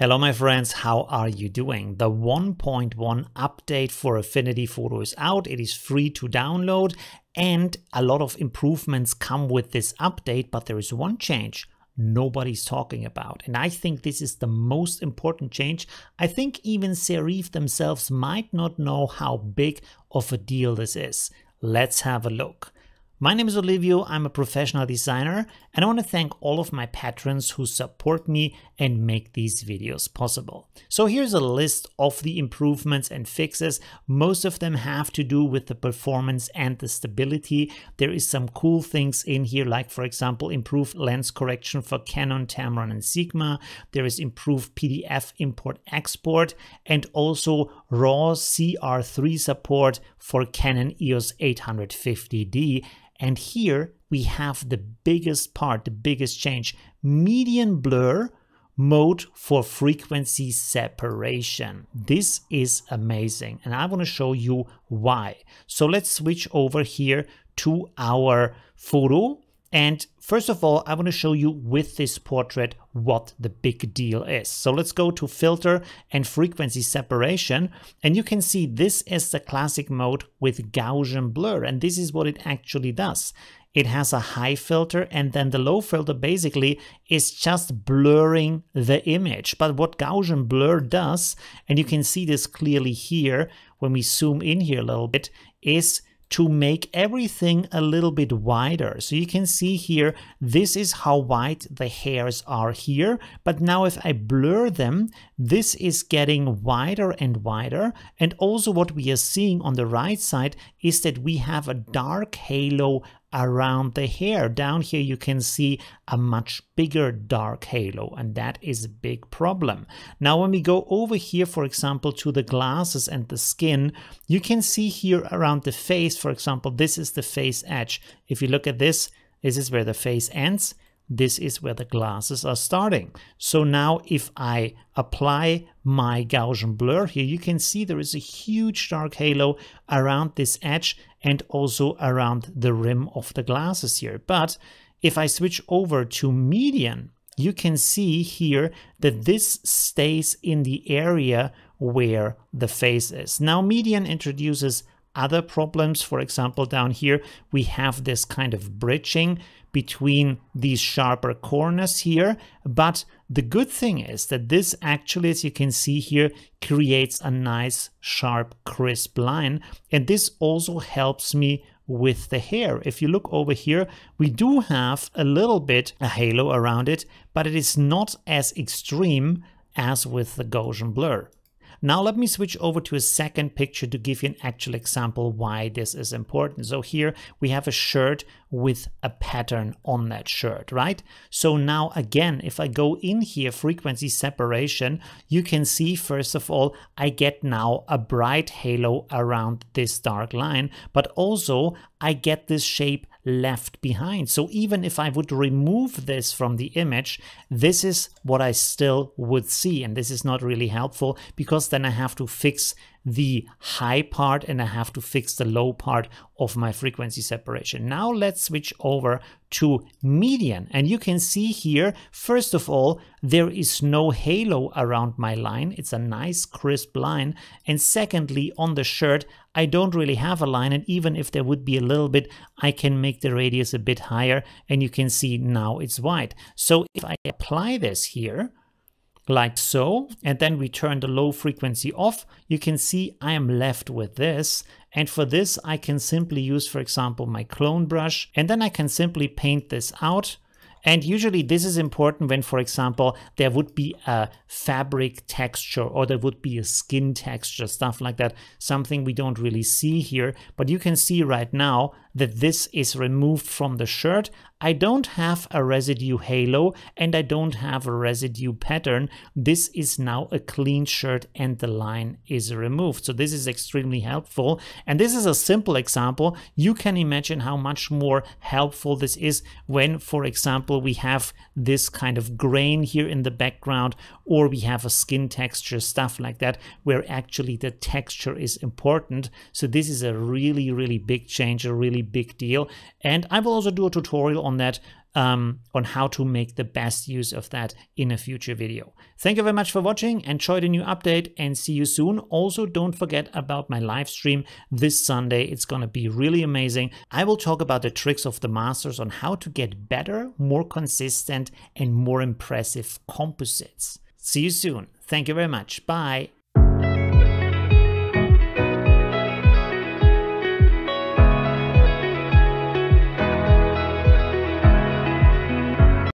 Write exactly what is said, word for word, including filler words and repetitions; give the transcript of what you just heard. Hello my friends, how are you doing? The one point one update for Affinity Photo is out. It is free to download and a lot of improvements come with this update, but there is one change nobody's talking about. And I think this is the most important change. I think even C R three themselves might not know how big of a deal this is. Let's have a look. My name is Olivio, I'm a professional designer, and I want to thank all of my patrons who support me and make these videos possible. So here's a list of the improvements and fixes. Most of them have to do with the performance and the stability. There is some cool things in here, like for example, improved lens correction for Canon, Tamron and Sigma. There is improved P D F import-export and also raw C R three support for Canon E O S eight hundred fifty D. And here we have the biggest part, the biggest change, median blur mode for frequency separation. This is amazing. And I want to show you why. So let's switch over here to our photo. And first of all, I want to show you with this portrait what the big deal is. So let's go to filter and frequency separation. And you can see this is the classic mode with Gaussian blur. And this is what it actually does. It has a high filter and then the low filter basically is just blurring the image. But what Gaussian blur does, and you can see this clearly here when we zoom in here a little bit, is to make everything a little bit wider. So you can see here, this is how wide the hairs are here. But now if I blur them, this is getting wider and wider. And also what we are seeing on the right side is that we have a dark halo around the hair. Down here you can see a much bigger dark halo, and that is a big problem. Now when we go over here, for example, to the glasses and the skin, you can see here around the face, for example, this is the face edge. If you look at this, this is where the face ends. This is where the glasses are starting. So now if I apply my Gaussian blur here, you can see there is a huge dark halo around this edge and also around the rim of the glasses here. But if I switch over to median, you can see here that this stays in the area where the face is. Now median introduces other problems. For example, down here, we have this kind of bridging between these sharper corners here. But the good thing is that this actually, as you can see here, creates a nice, sharp, crisp line. And this also helps me with the hair. If you look over here, we do have a little bit a halo around it, but it is not as extreme as with the Gaussian blur. Now let me switch over to a second picture to give you an actual example why this is important. So here we have a shirt with a pattern on that shirt, right? So now again, if I go in here, frequency separation, you can see, first of all, I get now a bright halo around this dark line, but also I get this shape left behind. So even if I would remove this from the image, this is what I still would see. And this is not really helpful because then I have to fix the high part and I have to fix the low part of my frequency separation. Now let's switch over to median. And you can see here, first of all, there is no halo around my line. It's a nice crisp line. And secondly, on the shirt, I don't really have a line. And even if there would be a little bit, I can make the radius a bit higher. And you can see now it's wide. So if I apply this here, like so, and then we turn the low frequency off, you can see I am left with this. And for this, I can simply use, for example, my clone brush, and then I can simply paint this out. And usually this is important when, for example, there would be a fabric texture or there would be a skin texture, stuff like that, something we don't really see here. But you can see right now that this is removed from the shirt. I don't have a residue halo and I don't have a residue pattern. This is now a clean shirt and the line is removed. So this is extremely helpful. And this is a simple example. You can imagine how much more helpful this is when, for example, we have this kind of grain here in the background or we have a skin texture, stuff like that, where actually the texture is important. So this is a really, really big change, a really big deal. And I will also do a tutorial on that um, on how to make the best use of that in a future video. Thank you very much for watching. Enjoy the new update and see you soon. Also, don't forget about my live stream this Sunday. It's going to be really amazing. I will talk about the tricks of the masters on how to get better, more consistent, and more impressive composites. See you soon. Thank you very much. Bye.